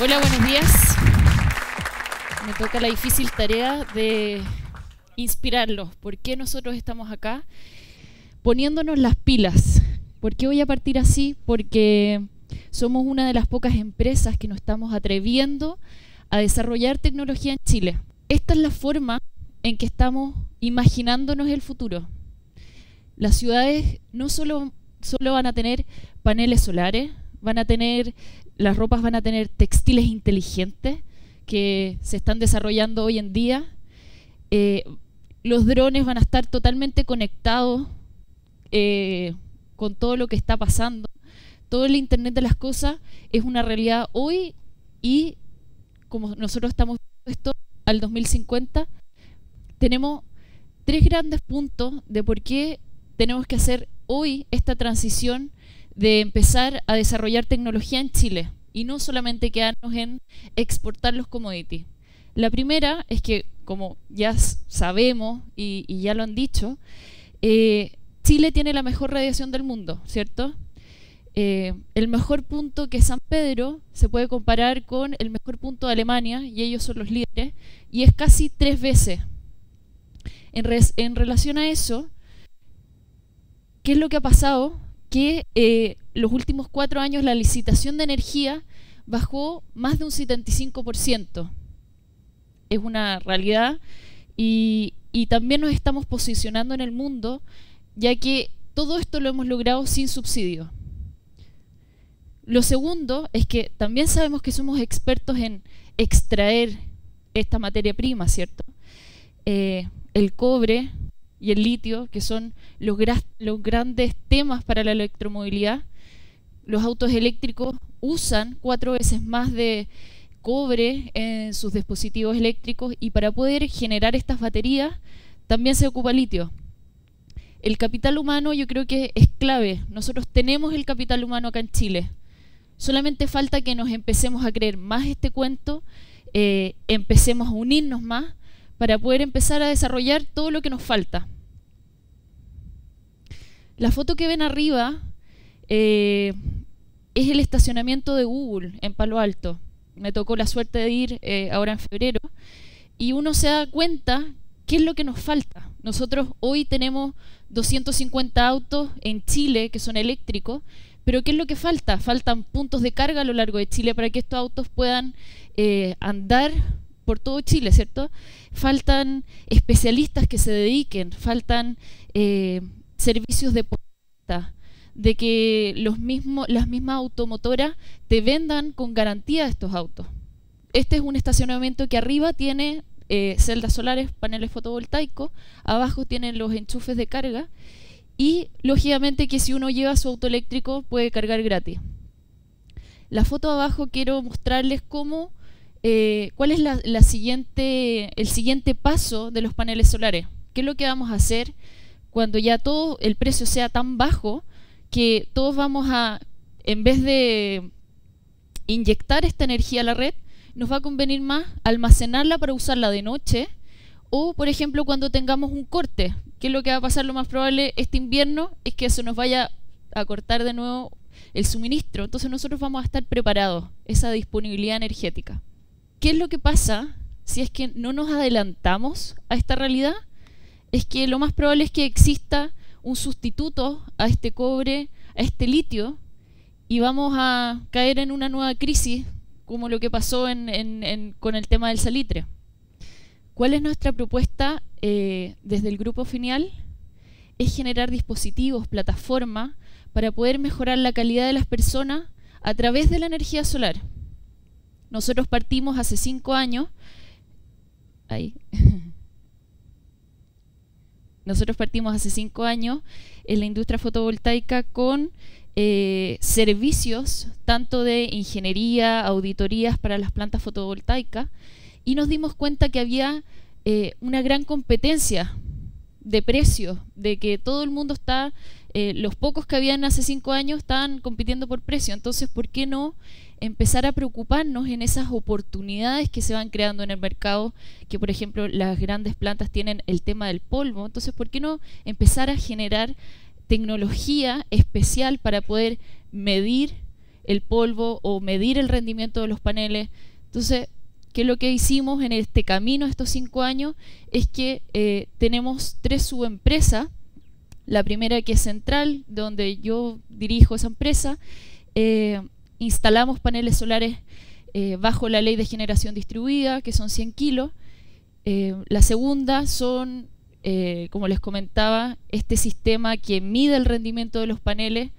Hola, buenos días. Me toca la difícil tarea de inspirarlos. ¿Por qué nosotros estamos acá? Poniéndonos las pilas. ¿Por qué voy a partir así? Porque somos una de las pocas empresas que nos estamos atreviendo a desarrollar tecnología en Chile. Esta es la forma en que estamos imaginándonos el futuro. Las ciudades no solo van a tener paneles solares, las ropas van a tener textiles inteligentes que se están desarrollando hoy en día. Los drones van a estar totalmente conectados con todo lo que está pasando. Todo el Internet de las cosas es una realidad hoy y como nosotros estamos viendo esto al 2050, tenemos tres grandes puntos de por qué tenemos que hacer hoy esta transición de empezar a desarrollar tecnología en Chile y no solamente quedarnos en exportar los commodities. La primera es que, como ya sabemos y ya lo han dicho, Chile tiene la mejor radiación del mundo, ¿cierto? El mejor punto que San Pedro se puede comparar con el mejor punto de Alemania, y ellos son los líderes, y es casi 3 veces. En relación a eso, ¿qué es lo que ha pasado? Que los últimos 4 años la licitación de energía bajó más de un 75%. Es una realidad y también nos estamos posicionando en el mundo, ya que todo esto lo hemos logrado sin subsidio. Lo segundo es que también sabemos que somos expertos en extraer esta materia prima, ¿cierto? El cobre y el litio, que son los grandes temas para la electromovilidad. Los autos eléctricos usan 4 veces más de cobre en sus dispositivos eléctricos y para poder generar estas baterías también se ocupa litio. El capital humano yo creo que es clave. Nosotros tenemos el capital humano acá en Chile. Solamente falta que nos empecemos a creer más este cuento, empecemos a unirnos más para poder empezar a desarrollar todo lo que nos falta. La foto que ven arriba es el estacionamiento de Google en Palo Alto. Me tocó la suerte de ir ahora en febrero y uno se da cuenta qué es lo que nos falta. Nosotros hoy tenemos 250 autos en Chile que son eléctricos, pero ¿qué es lo que falta? Faltan puntos de carga a lo largo de Chile para que estos autos puedan andar por todo Chile, ¿cierto? Faltan especialistas que se dediquen, faltan servicios de postventa, de que las mismas automotoras te vendan con garantía estos autos. Este es un estacionamiento que arriba tiene celdas solares, paneles fotovoltaicos, abajo tienen los enchufes de carga. Y, lógicamente, que si uno lleva su auto eléctrico, puede cargar gratis. La foto abajo quiero mostrarles cómo, cuál es el siguiente paso de los paneles solares. ¿Qué es lo que vamos a hacer cuando ya todo el precio sea tan bajo que todos vamos a, en vez de inyectar esta energía a la red, nos va a convenir más almacenarla para usarla de noche o, por ejemplo, cuando tengamos un corte? ¿Qué es lo que va a pasar lo más probable este invierno? Es que se nos vaya a cortar de nuevo el suministro. Entonces nosotros vamos a estar preparados, esa disponibilidad energética. ¿Qué es lo que pasa si es que no nos adelantamos a esta realidad? Es que lo más probable es que exista un sustituto a este cobre, a este litio, y vamos a caer en una nueva crisis, como lo que pasó con el tema del salitre. ¿Cuál es nuestra propuesta desde el grupo Finial? Es generar dispositivos, plataformas, para poder mejorar la calidad de las personas a través de la energía solar. Nosotros partimos hace 5 años, en la industria fotovoltaica con servicios tanto de ingeniería, auditorías para las plantas fotovoltaicas, y nos dimos cuenta que había una gran competencia de precios, de que todo el mundo está, los pocos que habían hace 5 años estaban compitiendo por precio. Entonces, ¿por qué no empezar a preocuparnos en esas oportunidades que se van creando en el mercado? Que, por ejemplo, las grandes plantas tienen el tema del polvo. Entonces, ¿por qué no empezar a generar tecnología especial para poder medir el polvo o medir el rendimiento de los paneles. Entonces, que lo que hicimos en este camino estos 5 años es que tenemos 3 subempresas. La primera, que es central, donde yo dirijo esa empresa, instalamos paneles solares bajo la ley de generación distribuida, que son 100 kilos. La segunda son, como les comentaba, este sistema que mide el rendimiento de los paneles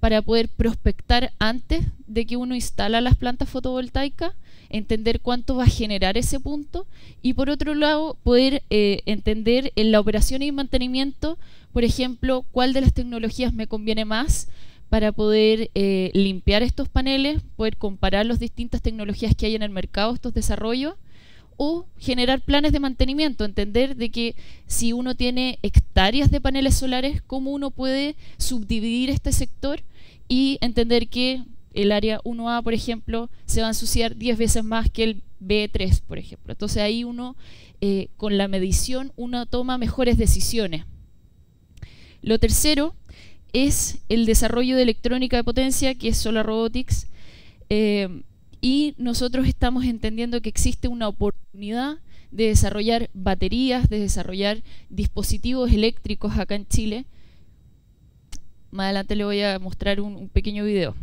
para poder prospectar antes de que uno instala las plantas fotovoltaicas, entender cuánto va a generar ese punto, y por otro lado poder entender en la operación y mantenimiento, por ejemplo, cuál de las tecnologías me conviene más para poder limpiar estos paneles, poder comparar las distintas tecnologías que hay en el mercado, estos desarrollos, o generar planes de mantenimiento, entender de que si uno tiene hectáreas de paneles solares, cómo uno puede subdividir este sector y entender que el área 1A, por ejemplo, se va a ensuciar 10 veces más que el B3, por ejemplo. Entonces ahí uno, con la medición, uno toma mejores decisiones. Lo tercero es el desarrollo de electrónica de potencia, que es Solar Robotics, y nosotros estamos entendiendo que existe una oportunidad de desarrollar baterías, de desarrollar dispositivos eléctricos acá en Chile. Más adelante le voy a mostrar un pequeño video.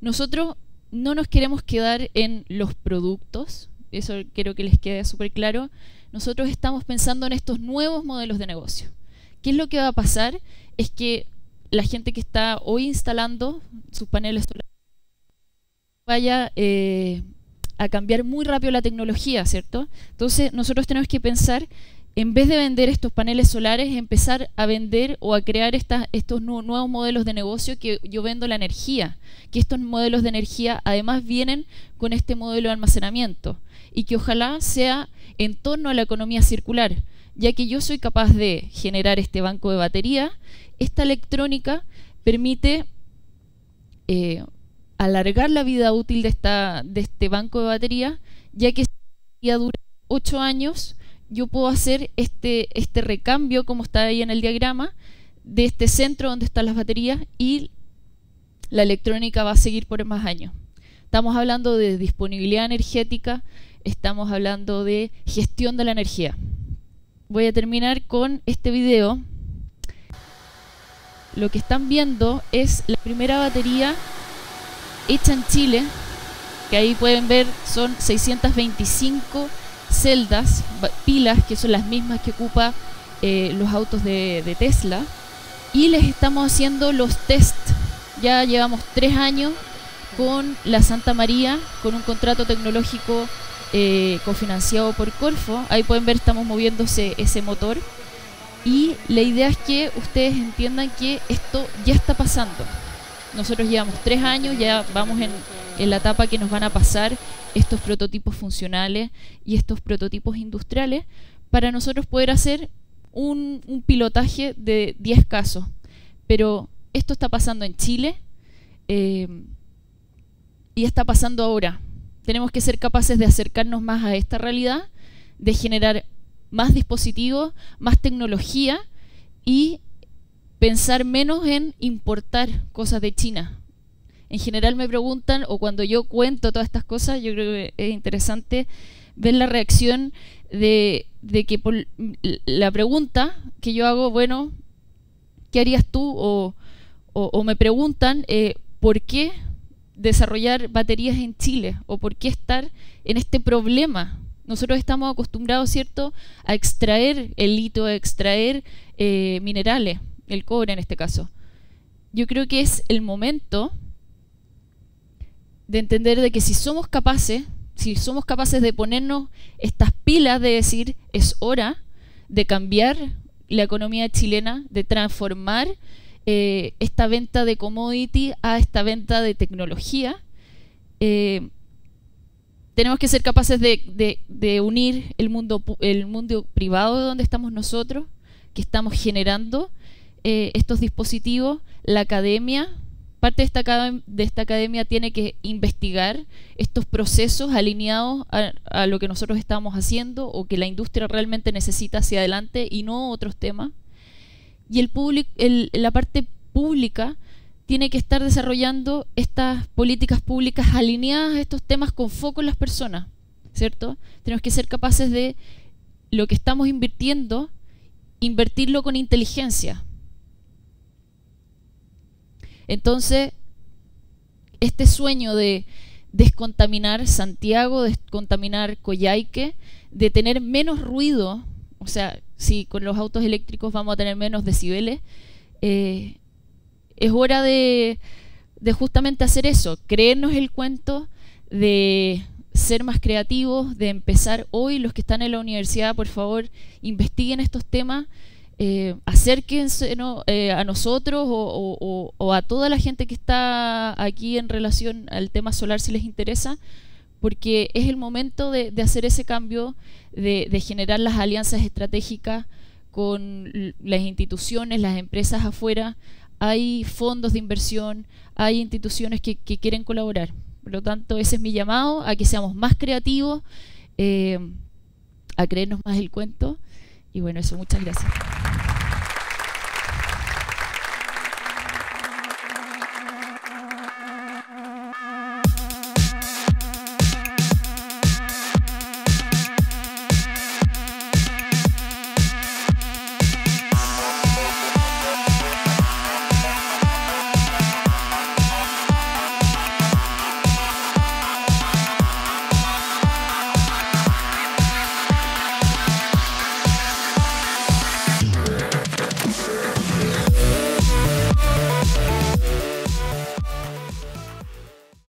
Nosotros no nos queremos quedar en los productos, eso quiero que les quede súper claro. Nosotros estamos pensando en estos nuevos modelos de negocio. ¿Qué es lo que va a pasar? Es que la gente que está hoy instalando sus paneles solares vaya a cambiar muy rápido la tecnología, ¿cierto? Entonces nosotros tenemos que pensar, en vez de vender estos paneles solares, empezar a vender o a crear estos nuevos modelos de negocio, que yo vendo la energía, que estos modelos de energía además vienen con este modelo de almacenamiento y que ojalá sea en torno a la economía circular, ya que yo soy capaz de generar este banco de batería. Esta electrónica permite alargar la vida útil de este banco de batería, ya que si la batería dura 8 años, yo puedo hacer este recambio, como está ahí en el diagrama, de este centro donde están las baterías, y la electrónica va a seguir por más años. Estamos hablando de disponibilidad energética, estamos hablando de gestión de la energía. Voy a terminar con este video. Lo que están viendo es la primera batería hecha en Chile, que ahí pueden ver son 625 celdas, pilas, que son las mismas que ocupa los autos de Tesla, y les estamos haciendo los test. Ya llevamos 3 años con la Santa María, con un contrato tecnológico cofinanciado por Corfo. Ahí pueden ver, estamos moviéndose ese motor, y la idea es que ustedes entiendan que esto ya está pasando. Nosotros llevamos 3 años, ya vamos en la etapa que nos van a pasar estos prototipos funcionales y estos prototipos industriales, para nosotros poder hacer un pilotaje de 10 casos. Pero esto está pasando en Chile y está pasando ahora. Tenemos que ser capaces de acercarnos más a esta realidad, de generar más dispositivos, más tecnología, y pensar menos en importar cosas de China. En general me preguntan, o cuando yo cuento todas estas cosas, yo creo que es interesante ver la reacción de que por la pregunta que yo hago, bueno, ¿qué harías tú? O me preguntan, ¿por qué desarrollar baterías en Chile? ¿O por qué estar en este problema? Nosotros estamos acostumbrados, ¿cierto?, a extraer el litio, a extraer minerales, el cobre en este caso. Yo creo que es el momento de entender de que si somos capaces de ponernos estas pilas, de decir, es hora de cambiar la economía chilena, de transformar esta venta de commodity a esta venta de tecnología, tenemos que ser capaces de unir el mundo privado donde estamos nosotros, que estamos generando estos dispositivos, la academia. Parte de esta academia tiene que investigar estos procesos alineados a lo que nosotros estamos haciendo, o que la industria realmente necesita hacia adelante, y no otros temas. Y la parte pública tiene que estar desarrollando estas políticas públicas alineadas a estos temas con foco en las personas, ¿cierto? Tenemos que ser capaces de lo que estamos invirtiendo, invertirlo con inteligencia. Entonces, este sueño de descontaminar Santiago, descontaminar Coyhaique, de tener menos ruido, o sea, si con los autos eléctricos vamos a tener menos decibeles, es hora de justamente hacer eso, creernos el cuento de ser más creativos, de empezar hoy. Los que están en la universidad, por favor, investiguen estos temas, acérquense, ¿no?, a nosotros o a toda la gente que está aquí en relación al tema solar si les interesa, porque es el momento de hacer ese cambio, de generar las alianzas estratégicas con las instituciones, las empresas afuera. Hay fondos de inversión, hay instituciones que quieren colaborar. Por lo tanto, ese es mi llamado, a que seamos más creativos, a creernos más el cuento. Y bueno, eso, muchas gracias.